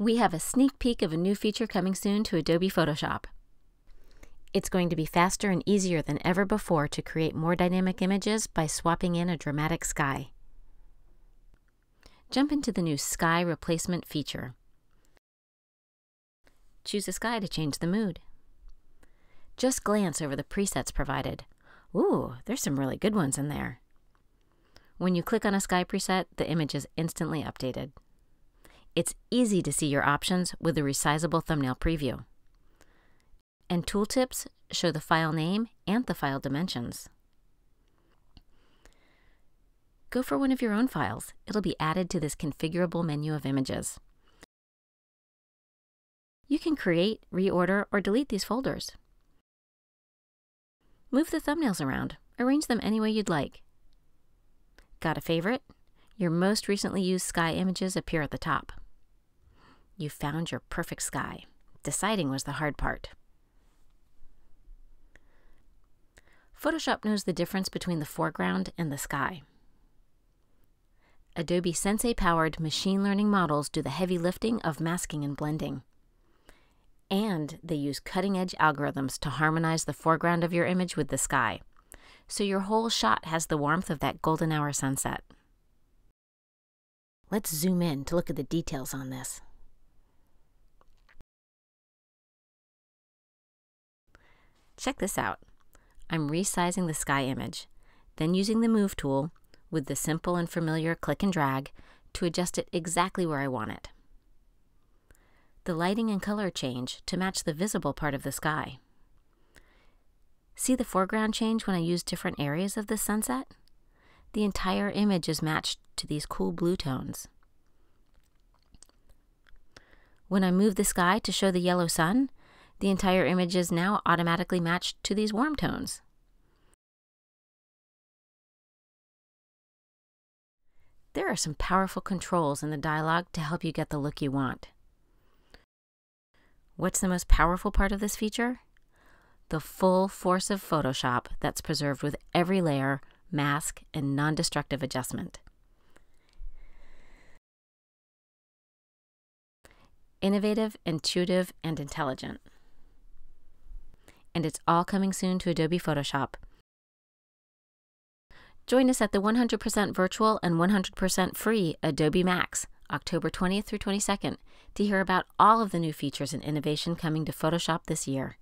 We have a sneak peek of a new feature coming soon to Adobe Photoshop. It's going to be faster and easier than ever before to create more dynamic images by swapping in a dramatic sky. Jump into the new Sky Replacement feature. Choose a sky to change the mood. Just glance over the presets provided. Ooh, there's some really good ones in there. When you click on a sky preset, the image is instantly updated. It's easy to see your options with a resizable thumbnail preview. And tooltips show the file name and the file dimensions. Go for one of your own files. It'll be added to this configurable menu of images. You can create, reorder, or delete these folders. Move the thumbnails around. Arrange them any way you'd like. Got a favorite? Your most recently used sky images appear at the top. You found your perfect sky. Deciding was the hard part. Photoshop knows the difference between the foreground and the sky. Adobe Sensei-powered machine learning models do the heavy lifting of masking and blending. And they use cutting-edge algorithms to harmonize the foreground of your image with the sky, so your whole shot has the warmth of that golden hour sunset. Let's zoom in to look at the details on this. Check this out. I'm resizing the sky image, then using the Move tool with the simple and familiar click and drag to adjust it exactly where I want it. The lighting and color change to match the visible part of the sky. See the foreground change when I use different areas of the sunset? The entire image is matched to these cool blue tones. When I move the sky to show the yellow sun, the entire image is now automatically matched to these warm tones. There are some powerful controls in the dialog to help you get the look you want. What's the most powerful part of this feature? The full force of Photoshop that's preserved with every layer, mask, and non-destructive adjustment. Innovative, intuitive, and intelligent. And it's all coming soon to Adobe Photoshop. Join us at the 100% virtual and 100% free Adobe MAX. October 20th through 22nd, to hear about all of the new features and innovation coming to Photoshop this year.